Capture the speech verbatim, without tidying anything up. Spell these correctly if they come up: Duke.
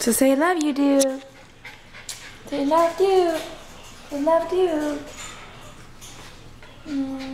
So say I love you, Duke. Say I love you. I love you. Mm.